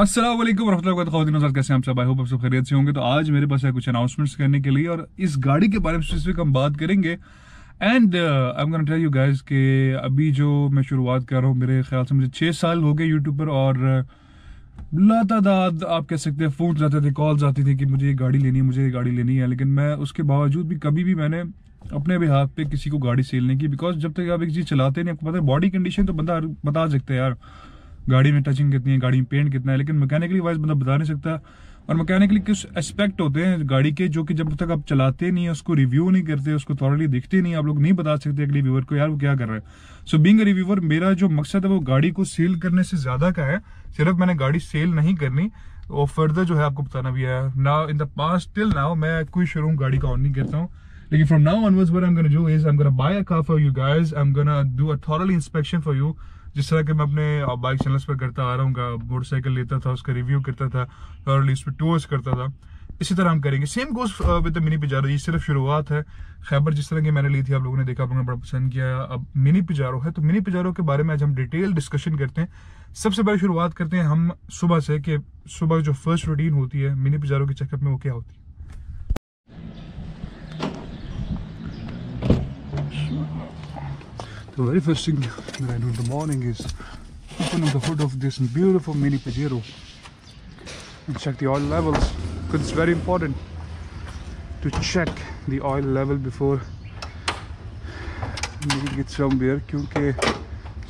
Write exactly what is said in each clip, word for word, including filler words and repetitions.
अस्सलाम वालेकुम रहमतुल्लाहि व बरकातहू। दिनों साथ कैसे हम सब, आई होप आप सब खैरियत से होंगे। तो आज मेरे पास है कुछ अनाउंसमेंट्स करने के लिए और इस गाड़ी के बारे में स्पेसिफिक हम बात करेंगे। And I am gonna tell you guys कि अभी जो मैं शुरुआत कर रहा हूँ, मेरे ख्याल से मुझे छः साल हो गए यूट्यूब पर, और लातादाद आप कह सकते हैं फोन जाते थे, कॉल्स आती थी कि मुझे ये गाड़ी लेनी है, मुझे ये गाड़ी लेनी है, लेकिन मैं उसके बावजूद भी कभी भी मैंने अपने भी हाथ पे किसी को गाड़ी सेल नहीं की। बिकॉज जब तक आप एक चीज़ चलाते नहीं, आपको पता है बॉडी कंडीशन तो बंदा बता सकता है यार, गाड़ी में टचिंग कितनी है, गाड़ी में पेंट कितना है, लेकिन मैकेनिकली वाइज बंदा बता नहीं सकता। और मैकेनिकली कुछ एस्पेक्ट होते हैं गाड़ी के जो कि जब तक आप चलाते नहीं है, उसको रिव्यू नहीं करते, उसको थॉरली देखते नहीं, आप लोग नहीं बता सकते अगले व्यूवर को यार वो क्या कर रहा है। सो बीइंग अ रिव्यूवर मेरा जो मकसद है वो गाड़ी को सेल करने से ज्यादा का है। सिर्फ मैंने गाड़ी सेल नहीं करनी और फर्दर जो है आपको बताना भी है। Now in the past till now मैं कोई शोरूम गाड़ी का ऑन नहीं करता हूँ, लेकिन from now onwards what I am gonna do is I am gonna buy a car for you guys, I am gonna do a thoroughly inspection for you. जिस तरह के मैं अपने बाइक चैनल्स पर करता आ रहा हूँ, मोटरसाइकिल लेता था, उसका रिव्यू करता था और लिस्ट पर टूर्स करता था, इसी तरह हम करेंगे। Same goes with the mini Pajero. ये सिर्फ शुरुआत है। खैबर जिस तरह की मैंने ली थी, आप लोगों ने देखा, आप लोगों ने बड़ा पसंद किया। अब मिनी पजारो है, तो मिनी पजारो के बारे में आज हम डिटेल डिस्कशन करते हैं। सबसे पहले शुरुआत करते हैं हम सुबह से, कि सुबह जो फर्स्ट रूटीन होती है मिनी पजारो के चेकअप में वो क्या होती है। The very first thing that I do in the morning is open up the hood of this beautiful Mini Pajero and check the oil levels, because it's very important to check the oil level before making it somewhere, क्योंकि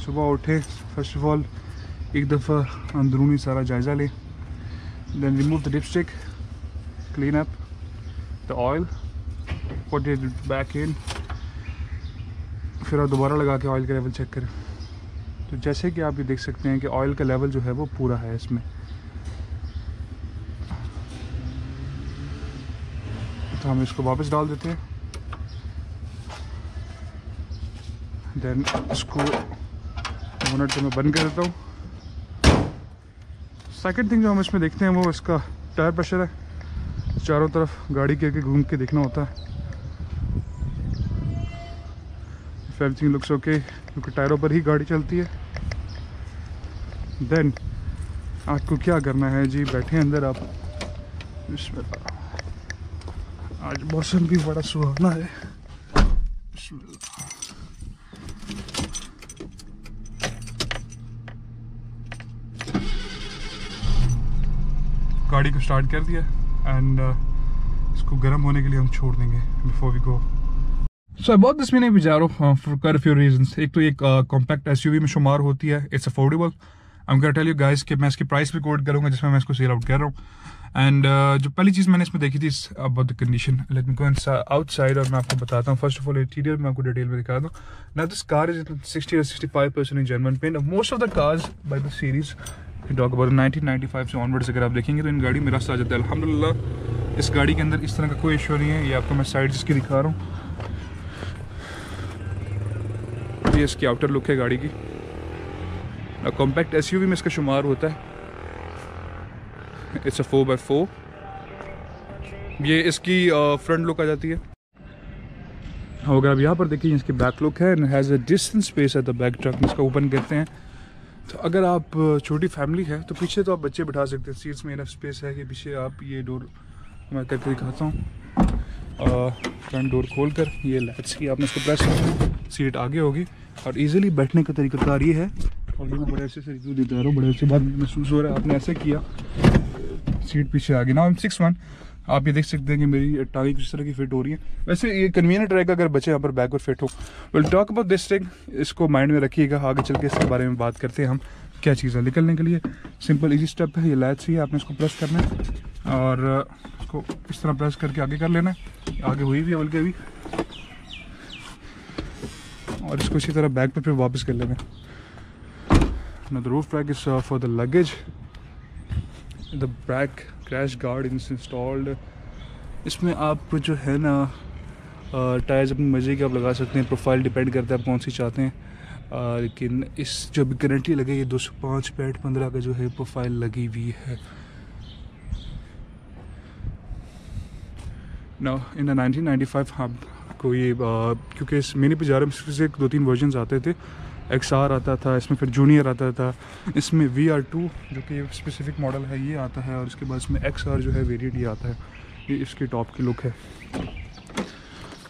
सुबह उठे, first of all एक दफ़ा अंदरूनी सारा जायज़ा लें, then remove the dipstick, clean up the oil, put it back in, फिर आप दोबारा लगा के ऑयल का लेवल चेक करें। तो जैसे कि आप ये देख सकते हैं कि ऑयल का लेवल जो है वो पूरा है इसमें। तो हम इसको वापस डाल देते हैं, देन इसको मिनट में बंद कर देता हूँ। सेकंड थिंग जो हम इसमें देखते हैं वो इसका टायर प्रेशर है। चारों तरफ गाड़ी के आगे घूम के देखना होता है। एवरीथिंग लुक्स ओके, क्योंकि टायरों पर ही गाड़ी चलती है। देन आपको क्या करना है जी, बैठे अंदर आप। आज मौसम भी बड़ा सुहाना है। गाड़ी को स्टार्ट कर दिया एंड uh, इसको गर्म होने के लिए हम छोड़ देंगे before we go. So about this mini Pajero for कर फ्यू रीजंस। एक तो एक कॉम्पैक्ट एसयूवी में शुमार होती है, it's affordable. I am gonna tell you guys कि मैं इसकी प्राइस भी कोट करूंगा जिसमें मैं इसको सेल आउट कर रहा हूँ। एंड uh, जो पहली चीज़ मैंने इसमें देखी थी इस about the condition, let me go outside और मैं आपको बताता हूँ। फर्स्ट ऑफ ऑल इंटीरियर मैं आपको डिटेल में दिखा दूँ। Now this car is sixty या sixty five percent German paint. Most of the cars by the series dock about nineteen ninety five से ऑनवर्ड्स अगर आप देखेंगे तो इन गाड़ी में रास्ता आ जाता है। अलहमदिल्ला इस गाड़ी के अंदर इस तरह का कोई इशू नहीं है। ये आपको मैं साइड इसकी दिखा रहा हूँ, ये इसकी आउटर लुक है गाड़ी की। कॉम्पैक्ट एसयूवी में इसका शुमार होता है। It's a four by four. ये इसकी फ्रंट लुक आ जाती है। अगर आप यहाँ पर देखिए इसकी बैक लुक है and has a decent space at the back trunk. इसका ओपन करते हैं तो अगर आप छोटी फैमिली है तो पीछे तो आप बच्चे बिठा सकते हैं, सीट्स में इनफ स्पेस है कि पीछे। आप ये डोर मैं करके दिखाता हूँ, फ्रंट डोर खोल कर ये लाइट्स की आपने इसको प्रेस किया, सीट आगे होगी और इजीली बैठने का तरीक़ाकार ये है। और ये मैं बड़े अच्छे से रिव्यू देता रहा हूँ, बड़े अच्छे बात महसूस हो रहा है आपने ऐसे किया, सीट पीछे आगे। नाउ सिक्स वन आप ये देख सकते हैं कि मेरी टांगे किस तरह की फिट हो रही है। वैसे ये कन्वीनियंट रहेगा अगर बच्चे यहाँ पर बैक और फिट हो। Will talk about this thing, इसको माइंड में रखिएगा, आगे चल के इसके बारे में बात करते हैं हम। क्या चीज़ है निकलने के लिए, सिंपल इजी स्टेप है। ये लाइट्स ही आपने इसको प्रेस करना है और इसको इस तरह प्रेस करके आगे कर लेना है, आगे हुई भी है बल्कि अभी, और इसको इसी तरह बैग पर फिर वापस कर लेना है। The roof rack is for the luggage, the back crash guard is installed. इसमें आपको जो है ना टायर्स अपने मज़े के आप लगा सकते हैं, प्रोफाइल डिपेंड करता है आप कौन सी चाहते हैं। आ, लेकिन इस जो भी गारंटी लगे ये दो सौ पाँच पैट पंद्रह का जो है प्रोफाइल लगी हुई है। ना इन नाइनटीन नाइन्टी फाइव हम कोई, क्योंकि इस मिनी पजारो में दो तीन वर्जन्स आते थे, एक्स आर आता था, इसमें फिर जूनियर आता था, इसमें वी आर टू जो कि स्पेसिफिक मॉडल है ये आता है, और इसके बाद इसमें एक्स आर जो है वेरिएंट ये आता है। ये इसकी टॉप की लुक है।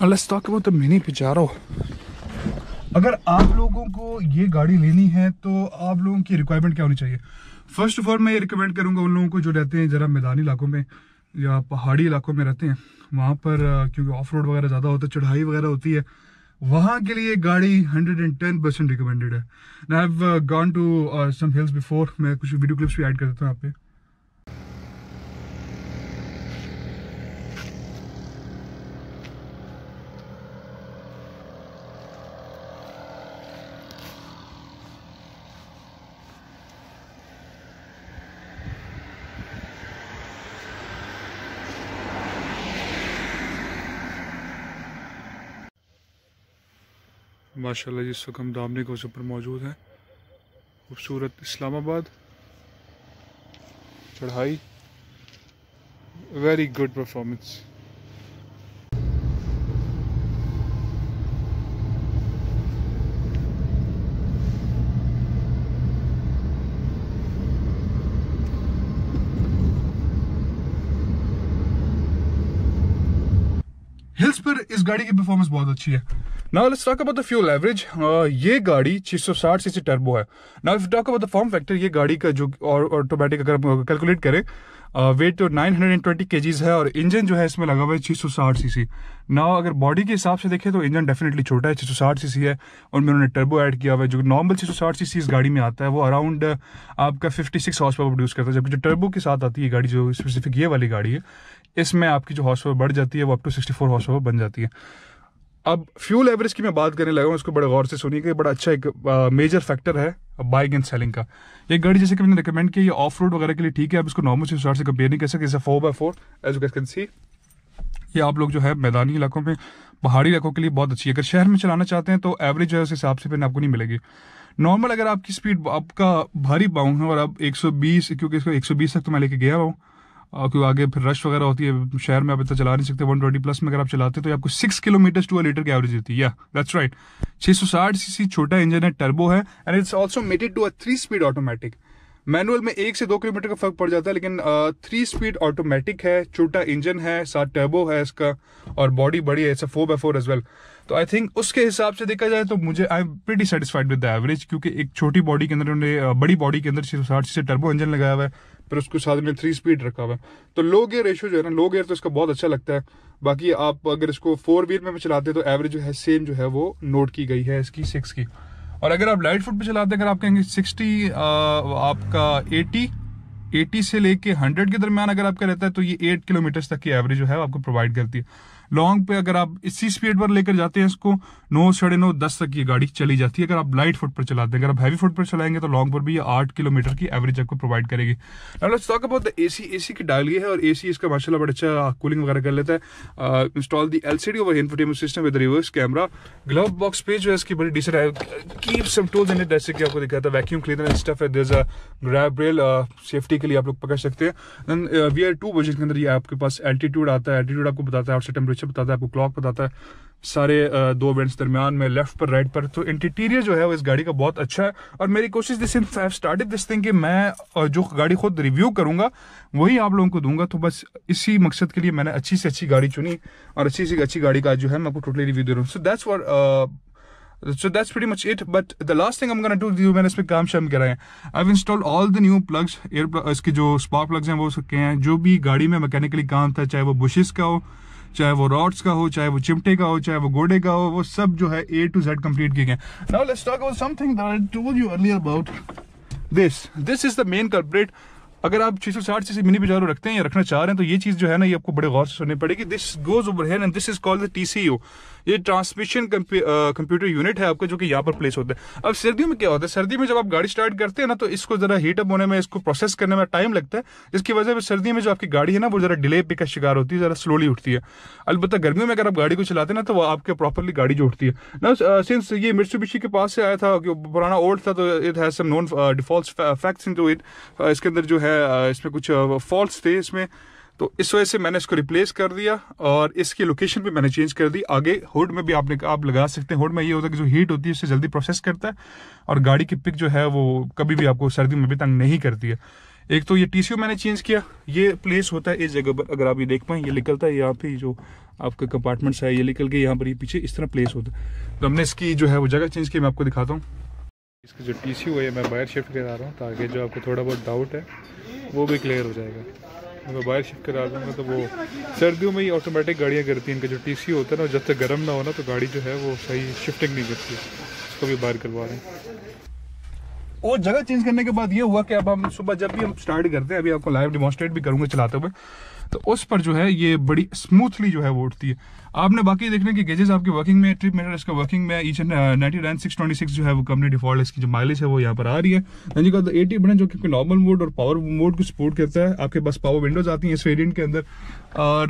Let's talk about the mini Pajero. अगर आप लोगों को ये गाड़ी लेनी है तो आप लोगों की रिक्वायरमेंट क्या होनी चाहिए? फर्स्ट ऑफ ऑल मैं ये रिकमेंड करूँगा उन लोगों को जो रहते हैं ज़रा मैदानी इलाकों में या पहाड़ी इलाकों में रहते हैं, वहाँ पर क्योंकि ऑफ रोड वगैरह ज़्यादा होता है, चढ़ाई वगैरह होती है, वहाँ के लिए गाड़ी hundred and ten percent recommended है। I have gone to some hills before. मैं कुछ वीडियो क्लिप्स भी ऐड कर देता हूँ यहाँ पे। माशाल्लाह जिस वक्त हम दामने के ऊपर मौजूद हैं, खूबसूरत इस्लामाबाद, चढ़ाई, वेरी गुड परफॉर्मेंस। हिल्स पर इस गाड़ी की परफॉर्मेंस बहुत अच्छी है। Now let's talk about the fuel average. ये गाड़ी सिक्स सिक्सटी सीसी टर्बो है। Now if talk about the form factor, ये गाड़ी का जो और ऑटोमेटिक अगर हम कैलकुलेट करें वेट तो नाइन हंड्रेड ट्वेंटी केजीज है और इंजन जो है इसमें लगा हुआ है सिक्स सिक्सटी सीसी। नाउ अगर बॉडी के हिसाब से देखें तो इंजन डेफिनेटली छोटा है, सिक्स सिक्सटी सीसी है, और उन्होंने टर्बो ऐड किया हुआ है। जो नॉर्मल सिक्स सिक्सटी सीसी इस गाड़ी में आता है वो अराउंड आपका fifty six horse power produce करता है, जबकि जो टर्बो के साथ आती है गाड़ी, जो स्पेसिफिक ये वाली गाड़ी है, इसमें आपकी जो हॉर्स पावर बढ़ जाती है वो up to sixty four horse power बन जाती है। अब फ्यूल एवरेज की मैं बात करने लगा हूँ, उसको बड़े गौर से सुनिए कि बड़ा अच्छा एक मेजर फैक्टर है बाइंग एंड सेलिंग का। ये गाड़ी जैसे कि मैंने रिकमेंड किया, ये ऑफ रोड वगैरह के लिए ठीक है, आप इसको नॉर्मल से स्टार्ट से कंपेयर नहीं कर सकते। जैसे four by four as you guys can see, ये आप लोग जो है मैदानी इलाकों में, पहाड़ी इलाकों के लिए बहुत अच्छी है। अगर शहर में चलाना चाहते हैं तो एवरेज जो है उस हिसाब से फिर आपको नहीं मिलेगी। नॉर्मल अगर आपकी स्पीड आपका भारी बाउंड है और आप एक सौ बीस, क्योंकि इसको एक सौ बीस तक तो मैं लेके गया हूँ क्योंकि आगे फिर रश वगैरह होती है, शहर में आप इतना चला नहीं सकते। वन ट्वेंटी प्लस में अगर आप चलाते हैं तो आपको सिक्स किलोमीटर टू लीटर की एवरेज देती है। That's right, six sixty cc छोटा इंजन है, टर्बो है, and it's also mated to a three speed automatic. Manual में एक से दो किलोमीटर का फर्क पड़ जाता है, लेकिन थ्री स्पीड ऑटोमेटिक है, छोटा इंजन है, साथ टर्बो है इसका, और बॉडी बड़ी है, it's a four by four as well. तो आई थिंक उसके हिसाब से देखा जाए तो मुझे I am pretty satisfied with the average, क्योंकि एक छोटी बॉडी के अंदर उन्होंने, बड़ी बॉडी के अंदर सिक्स सिक्सटी से टर्बो इंजन लगाया हुआ है, फिर उसको साथ में थ्री स्पीड रखा हुआ है। तो लो गियर रेशियो जो है ना, लो गियर तो इसका बहुत अच्छा लगता है। बाकी आप अगर इसको फोर व्हील में चलाते हैं तो एवरेज जो है सेम जो है वो नोट की गई है इसकी सिक्स की। और अगर आप लाइट फुट पे चलाते हैं, अगर आप कहेंगे सिक्सटी आ, आपका एटी एटी से लेके हंड्रेड के दरमियान अगर आपका रहता है तो ये एट किलोमीटर तक की एवरेज जो है आपको प्रोवाइड करती है। लॉन्ग पे अगर आप इसी स्पीड पर लेकर जाते हैं इसको, नौ साढ़े नौ दस तक ये गाड़ी चली जाती है अगर आप लाइट फुट पर चलाते हैं। अगर आप हैवी फुट पर चलाएंगे तो लॉन्ग पर भी ये आठ किलोमीटर की एवरेज आपको प्रोवाइड करेगी। Let's talk about the AC. AC की डायल ये है और एसी इसका माशाल्लाह बड़ा अच्छा कूलिंग वगैरह कर लेता है। Install the L C D over infotainment system with reverse camera. Glove box पे जो है इसकी बड़ी डिसेंट है, keep some tools in it, जैसे कि आपको दिखाया था वैक्यूम क्लीनर स्टफ है, there is a grab rail safety के लिए आप लोग पकड़ सकते हैं। Then we are two version के अंदर ये आपके पास एल्टीट्यूड आता है, एल्टीट्यूड आपको बताता है, आपसे टेम्परेचर बताता है, आपको क्लॉक बताता है, सारे दो बैंड्स दरमियान में, लेफ्ट पर राइट पर। तो इंटीरियर जो है वो इस गाड़ी का बहुत अच्छा है, और मेरी कोशिश this in I have started this thing कि मैं जो गाड़ी खुद रिव्यू करूंगा वही आप लोगों को दूंगा, तो बस इसी मकसद के लिए मैंने अच्छी से अच्छी गाड़ी चुनी और अच्छी से अच्छी गाड़ी का जो है मैं आपको टोटली रिव्यू दे रहा हूँ। So that's what So that's pretty much it, but the last thing I'm gonna do, जो मैंने इसमें काम शाम कराए हैं, I've installed all the new plugs, air plug, इसके जो स्पार्क प्लग्स हैं वो उसके हैं, जो भी गाड़ी में मैकेनिकली काम था, चाहे वो बुशेस का हो, चाहे वो रॉड्स का हो, चाहे वो चिमटे का हो, चाहे वो गोडे का हो, वो सब जो है ए टू जेड कंप्लीट किए गए। Now let's talk about something that I told you earlier about this. This is the main culprit. अगर आप six sixty cc mini Pajero रखते हैं या रखना चाह रहे हैं तो ये चीज़ जो है ना, ये आपको बड़े गौर से सुननी पड़ेगी। This goes over here and this is called the TCU. ये ट्रांसमिशन कंप्यूटर यूनिट है आपका, जो कि यहाँ पर प्लेस होता है। अब सर्दियों में क्या होता है, सर्दी में जब आप गाड़ी स्टार्ट करते हैं ना तो इसको जरा हीटअप होने में, इसको प्रोसेस करने में टाइम लगता है, जिसकी वजह से सर्दी में जो आपकी गाड़ी है ना वो जरा डिले पे का शिकार होती है, जरा स्लोली उठती है। अलबत्ता गर्मियों में अगर आप गाड़ी को चलाते हैं ना तो वो आपके प्रॉपरली गाड़ी जो उठती है ना। सिंस ये मित्सुबिशी के पास से आया था, पुराना ओल्ड था, तो it has some known default facts into it. इसके अंदर जो है इसमें कुछ फॉल्ट्स थे इसमें, तो इस वजह से मैंने इसको रिप्लेस कर दिया और इसकी लोकेशन भी मैंने चेंज कर दी। आगे हुड में भी आपने आप लगा सकते हैं। हुड में ये होता है कि जो हीट होती है उससे जल्दी प्रोसेस करता है और गाड़ी की पिक जो है वो कभी भी आपको सर्दी में भी तंग नहीं करती है। एक तो ये टीसीयू मैंने चेंज किया, ये प्लेस होता है इस जगह पर, अगर आप ये देख पाएँ ये निकलता है यहाँ पे, जो आपके कंपार्टमेंट्स है ये निकल के यहाँ पर ये पीछे इस तरह प्लेस होता है। तो हमने इसकी जो है वो जगह चेंज की, मैं आपको दिखाता हूँ। इसका जो टीसीयू है मैं बाहर शिफ्ट करा रहा हूँ ताकि जो आपको थोड़ा बहुत डाउट है वो भी क्लियर हो जाएगा। मैं बाहर शिफ्ट करा दूँगा तो वो सर्दियों में ही ऑटोमेटिक गाड़ियाँ करती हैं, इनका जो टीसीयू होता है ना जब तक गर्म ना होना तो गाड़ी जो है वो सही शिफ्टिंग नहीं करती, उसको भी बाहर करवा रहे हैं। और जगह चेंज करने के बाद ये हुआ कि अब हम सुबह जब भी हम स्टार्ट करते हैं, अभी आपको लाइव डिमॉन्स्ट्रेट भी करूँगा चलाते हुए, तो उस पर जो है ये बड़ी स्मूथली जो है वो उठती है। आपने बाकी देखने के गेजेस आपके वर्किंग में, ट्रिप मीटर इसका वर्किंग में each and ninety nine six twenty six जो है वो कंपनी डिफॉल्ट इसकी जो माइलेज है वो यहाँ पर आ रही है। यानी कि एटी बटन जो कि नॉर्मल मोड और पावर मोड को सपोर्ट करता है। आपके पास पावर विंडोज आती हैं इस वेरियंट के अंदर। और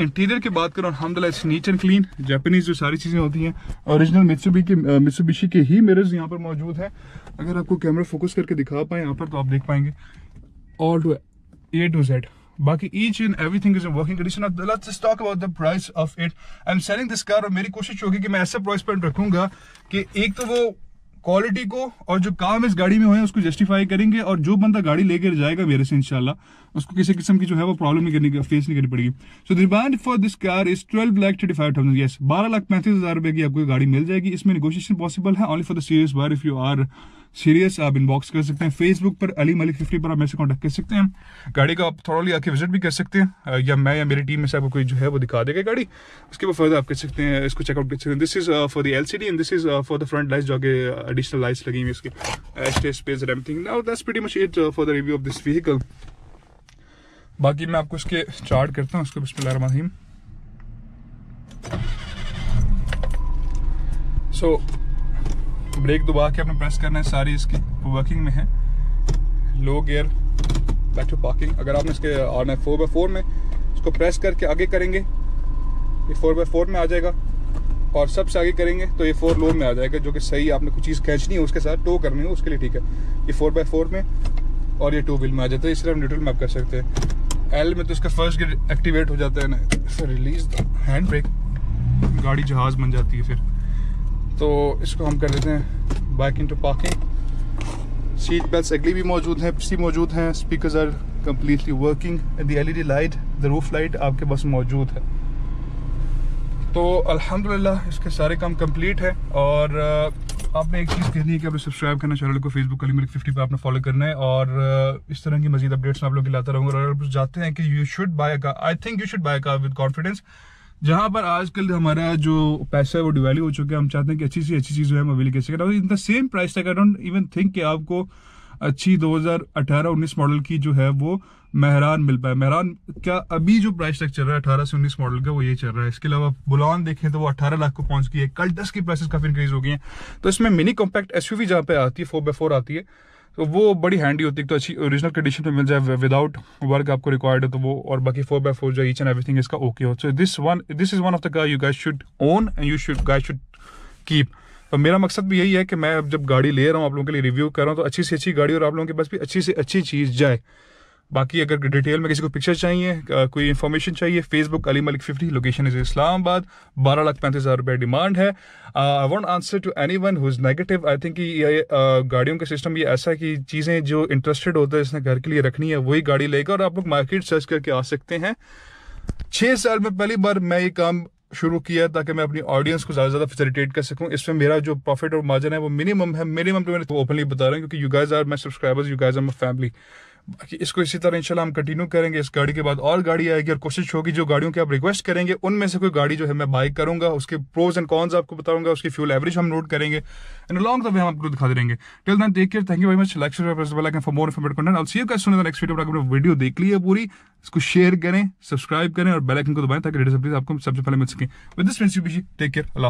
इंटीरियर की बात करूँ, अल्हम्दुलिल्लाह it's neat and clean, Japanese जो सारी चीज़ें होती हैं, ओरिजिनल मित्सुबिशी के मित्सुबिशी के ही मिरर्स यहाँ पर मौजूद है। अगर आपको कैमरा फोकस करके दिखा पाएँ यहाँ पर तो आप देख पाएंगे all to A to Z. बाकी each and everything is in working condition. Let's just talk about the price of it. I am selling this car और मेरी कोशिश होगी कि मैं ऐसा प्राइस पॉइंट रखूंगा कि एक तो वो क्वालिटी को और जो काम इस गाड़ी में हुए हैं उसको जस्टिफाई करेंगे, और जो बंदा गाड़ी लेकर जाएगा मेरे से इंशाल्लाह उसको किसी किस्म की जो है वो प्रॉब्लम नहीं करने की, फेस नहीं करनी पड़ेगी। So the demand for this car is twelve lakh thirty five thousand yes बारह लाख पैंतीस हजार रुपए की आपको गाड़ी मिल जाएगी। इसमें नेगोशिएशन पॉसिबल है only for the serious buyer. If you are serious आप इनबॉक्स कर सकते हैं फेसबुक पर, अली मलिक फिफ्टी पर आप मेरे से कॉन्टैक्ट कर सकते हैं। गाड़ी का आप थोड़ा आके विजिट भी कर सकते हैं, या मैं या मेरी टीम में से आपको कोई जो है वो दिखा देगा गाड़ी, उसके बाद फर्दर आप कर सकते हैं, इसको चेकआउट कर सकते हैं। This is for the LCD and this is for the front lights, जो कि एडिशनल लाइट्स लगी हुई इसकी एस्टे space and everything. Now that's pretty much it for the review of this vehicle. बाकी मैं आपको इसके स्टार्ट करता हूँ उसको, बिस्मिल्लाह रहमान रहीम। सो ब्रेक दबा के आपने प्रेस करना है, सारी इसकी वर्किंग में है। Low gear, back to parking. अगर आपने इसके ऑन है फोर बाई फोर में, इसको प्रेस करके आगे करेंगे ये फोर बाई फोर में आ जाएगा, और सबसे आगे करेंगे तो ये फोर लो में आ जाएगा, जो कि सही आपने कुछ चीज़ खींचनी है उसके साथ टो करनी हो उसके लिए ठीक है। ये फोर बाई फोर में और ये टू व्हील में आ जाता है, इस तरह हम न्यूट्रल में आप कर सकते हैं। एल में तो इसका फर्स्ट गियर एक्टिवेट हो जाता है ना, रिलीज हैंड ब्रेक, गाड़ी जहाज बन जाती है। फिर तो इसको हम कर देते हैं back into parking. Seat belt अगली भी मौजूद हैं, पिछली मौजूद हैं, speakers are completely working, the LED light, the roof light आपके पास मौजूद है। तो अल्हम्दुलिल्लाह इसके सारे काम कंप्लीट है। और आपने एक चीज़ कहनी है कि आपने सब्सक्राइब करना चैनल को, फेसबुक अली मलिक फिफ्टी पर आपने फॉलो करना है, और इस तरह की मजीद अपडेट्स मैं आप लोग लाता रहूँगा। और आप चाहते हैं कि you should buy car, I think you should buy car with confidence, जहाँ पर आजकल हमारा जो पैसा है वो डिवैल्यू हो चुका है, हम चाहते हैं कि अच्छी सी अच्छी चीज़ जो है हम अवेल कर सकें इन द सेम प्राइस तक। आई डोंट इवन थिंक कि आपको अच्छी दो हज़ार अठारह उन्नीस मॉडल की जो है वो महरान मिल पाए। महरान क्या अभी जो प्राइस तक चल रहा है अठारह से उन्नीस मॉडल का वो ये चल रहा है। इसके अलावा बुलान देखें तो वो अठारह लाख को पहुंच गई है, कल दस की प्राइसेस काफ़ी इंक्रीज हो गई हैं। तो इसमें मिनी कॉम्पैक्ट एसयूवी जहाँ पे आती है फोर बाई फोर आती है तो वो बड़ी हैंडी होती है, तो अच्छी ओरिजिनल कंडीशन में मिल जाए विदाउट वर्क आपको रिक्वायर्ड है तो वो, और बाकी फोर बाई फोर जो ईच एंड एवरीथिंग इसका ओके हो। So this one this is one of the car you guys should own and you should guys should keep. तो मेरा मकसद भी यही है कि मैं जब गाड़ी ले रहा हूँ आप लोगों के लिए रिव्यू कर रहा हूँ तो अच्छी से अच्छी गाड़ी और आप लोगों के पास भी अच्छी से अच्छी चीज़ जाए। बाकी अगर डिटेल में किसी को पिक्चर चाहिए, कोई इन्फॉर्मेशन चाहिए, Facebook Ali Malik fifty, location is Islamabad, बारह लाख पैंतीस हज़ार रुपये डिमांड है। I want answer to any one who is negative. I think ये uh, गाड़ियों का सिस्टम ये ऐसा है कि चीज़ें जो इंटरेस्टेड होता है इसने घर के लिए रखनी है वही गाड़ी लेगा, और आप लोग मार्केट सर्च करके आ सकते हैं। छः साल में पहली बार मैं ये काम शुरू किया ताकि मैं अपनी ऑडियंस को ज़्यादा ज़्यादा फैसिलिटेट कर सकूं। इसमें मेरा जो प्रॉफिट और मार्जिन है वो मिनिमम है, मिनिमम तो मैंने ओपनली बता रहा हूं क्योंकि you guys are my subscribers, you guys are my family. बाकी इसको इसी तरह इंशाल्लाह हम कंटिन्यू करेंगे। इस गाड़ी के बाद और गाड़ी आएगी और कोशिश होगी जो गाड़ियों की आप रिक्वेस्ट करेंगे उनमें से कोई गाड़ी जो है मैं बाइक करूंगा, उसके प्रोज एंड कॉन्स आपको बताऊंगा, उसकी फ्यूल एवरेज हम नोट करेंगे एंड लॉन्ग तब हम आपको दिखा देंगे। Till then take care, thank you very much, like subscribe for more informative content. All see you guys in the next video. अगर आपने वीडियो देख ली है पूरी, इसको शेयर करें, सब्सक्राइब करें और बेल आइकन को दबाएं ताकि लेटेस्ट अपडेट्स आपको सबसे पहले मिल सकें। With this Mitsubishi, take care.